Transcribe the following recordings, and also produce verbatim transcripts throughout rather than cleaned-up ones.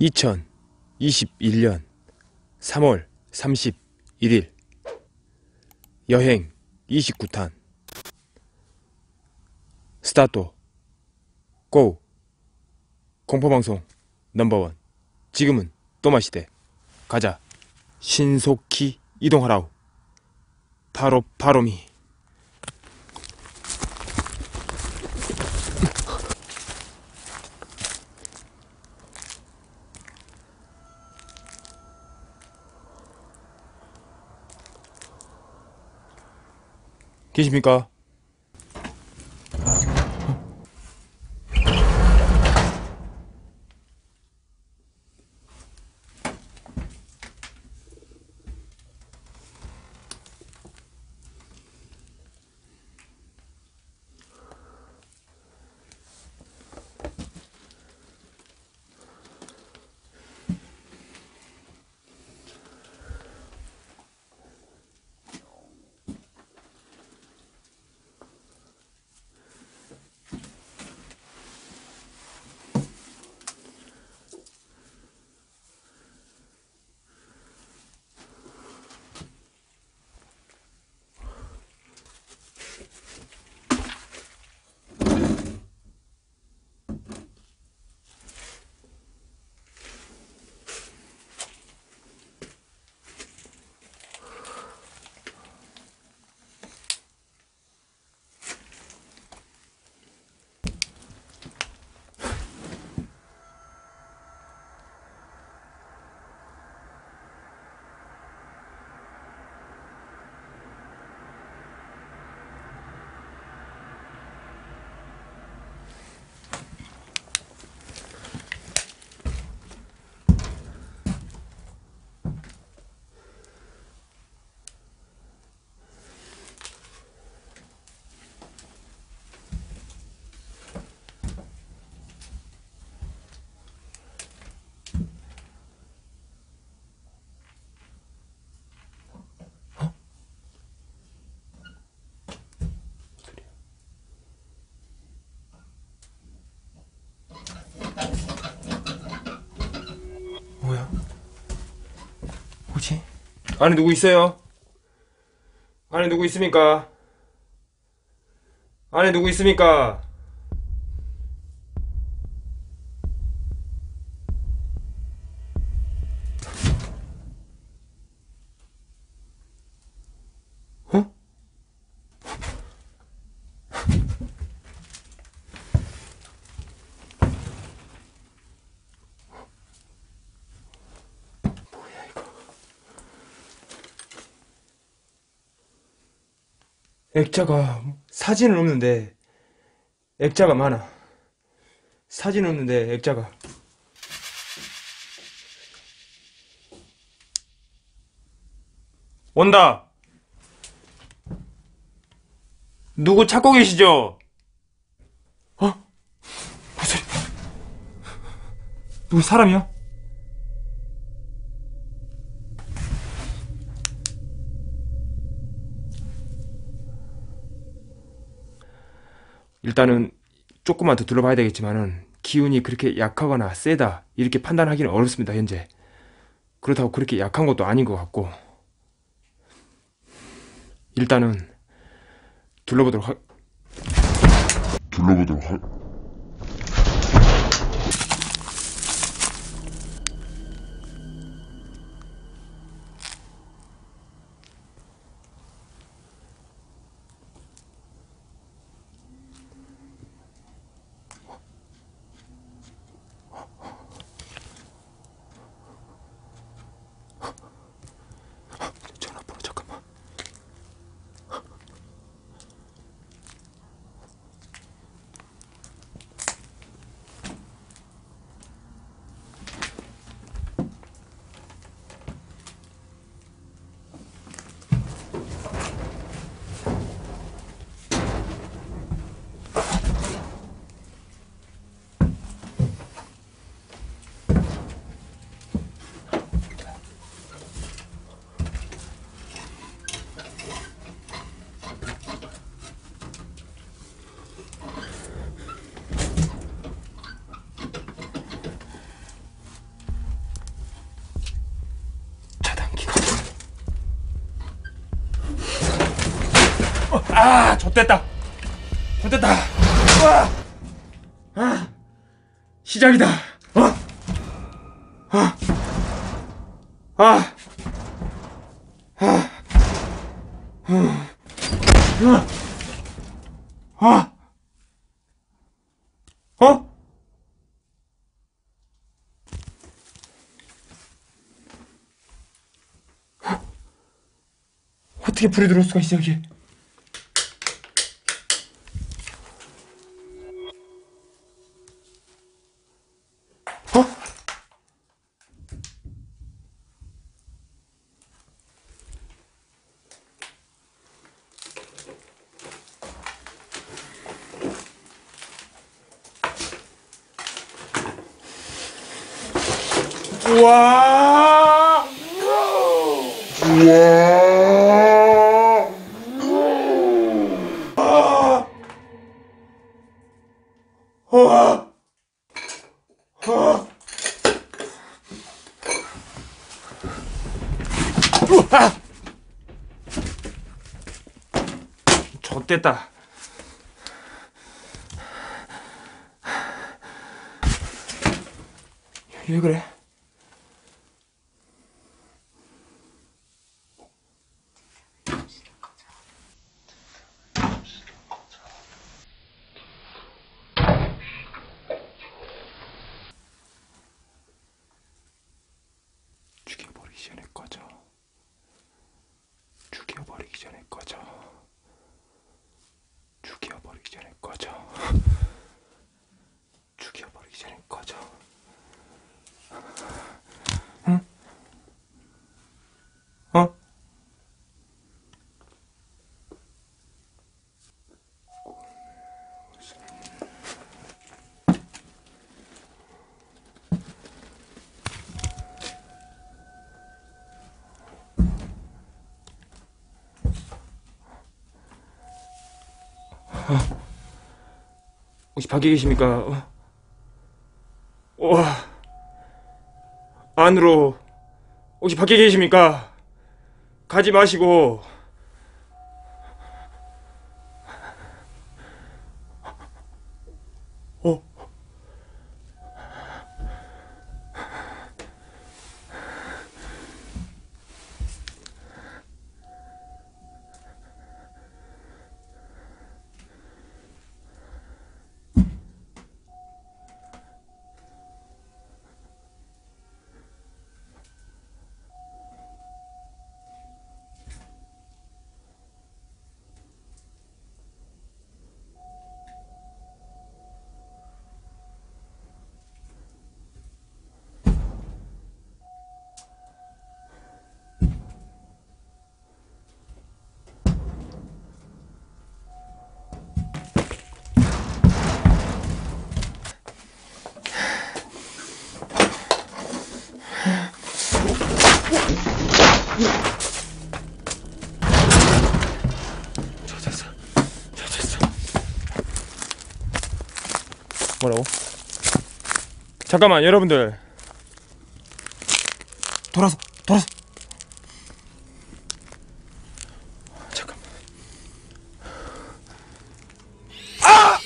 이천이십일 년 삼월 삼십일 일 여행 이십구 탄 스타트 고 공포방송 넘버원 지금은 또마시대 가자 신속히 이동하라우 바로 바로미 계십니까? 안에 누구 있어요? 안에 누구 있습니까? 안에 누구 있습니까? 어? 액자가 사진은 없는데 액자가 많아. 사진은 없는데 액자가 온다. 누구 찾고 계시죠? 어? 무슨 누구 사람이야? 일단은 조금만 더 둘러봐야 되겠지만은 기운이 그렇게 약하거나 세다 이렇게 판단하기는 어렵습니다. 현재 그렇다고 그렇게 약한 것도 아닌 것 같고 일단은 둘러보도록 하... 둘러보도록 하... 좆됐다. 좆됐다. 와! 아! 시작이다. 어? 아! 아! 아! 아! 아! 어? 어떻게 불이 들어올 수가 있어 여기? 어? 우와! 우와! 어, 어, 우와, 좆됐다. 왜 그래? 죽여버리기 전에 꺼져. 죽여버리기 전에 꺼져. 죽여버리기 전에 꺼져. 응? 어? 어. 혹시 밖에 계십니까? 어. 어. 안으로. 혹시 밖에 계십니까? 가지 마시고. 어. 젖었어. 젖었어. 뭐라고? 잠깐만 여러분들, 돌아서 돌아서 잠깐만. 아!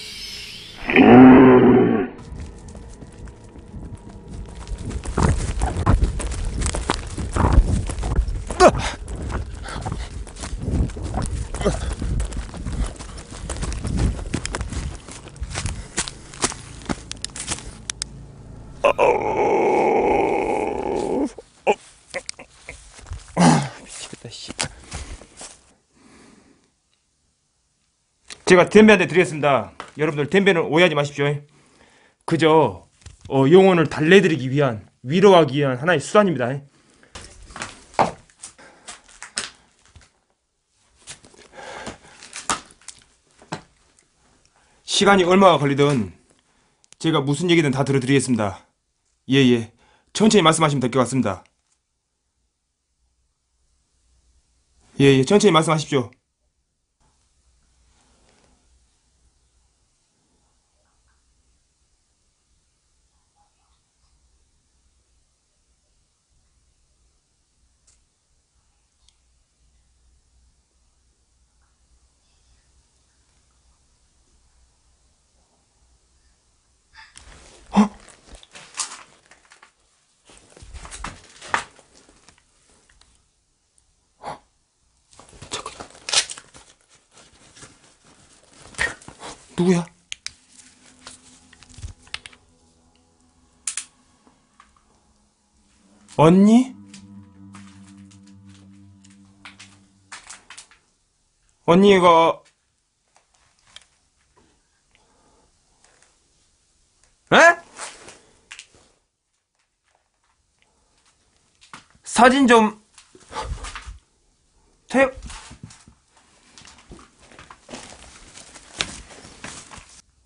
제가 덴베 한 대 드리겠습니다. 여러분들 덴베는 오해하지 마십시오. 그저 어, 영혼을 달래드리기 위한, 위로하기 위한 하나의 수단입니다. 시간이 얼마가 걸리든 제가 무슨 얘기든 다 들어드리겠습니다. 예예, 예. 천천히 말씀하시면 될 것 같습니다. 예예, 예. 천천히 말씀하십시오. 누구야? 언니? 언니가 에? 사진 좀 태...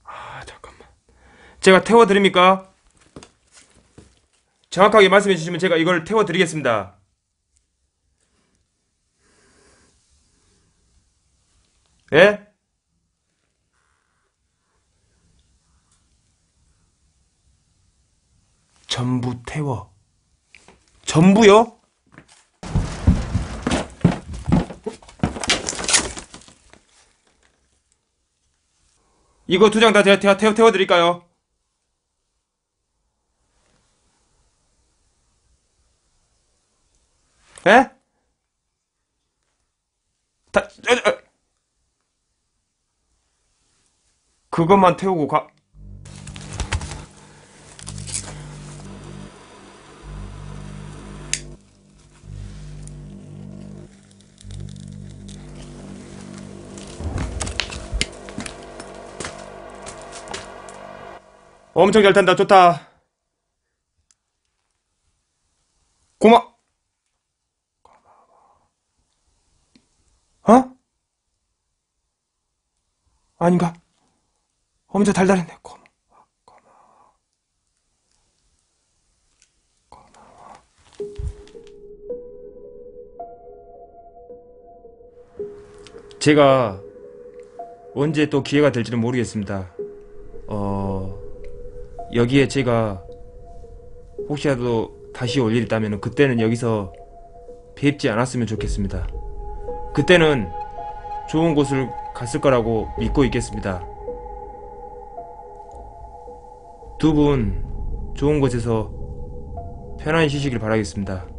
아 잠깐만, 제가 태워드립니까? 정확하게 말씀해 주시면 제가 이걸 태워드리겠습니다. 예? 전부 태워. 전부요? 이거 두 장 다 제가 태워, 태워, 태워드릴까요? 예? 다, 어, 어. 그것만 태우고 가. 엄청 잘 탄다. 좋다. 고마. 어? 아닌가? 엄청 달달했네. 고마. 고마워. 고마워. 제가 언제 또 기회가 될지는 모르겠습니다. 어... 여기에 제가 혹시라도 다시 올 일 있다면 그때는 여기서 뵙지 않았으면 좋겠습니다. 그때는 좋은 곳을 갔을 거라고 믿고 있겠습니다. 두 분 좋은 곳에서 편안히 쉬시길 바라겠습니다.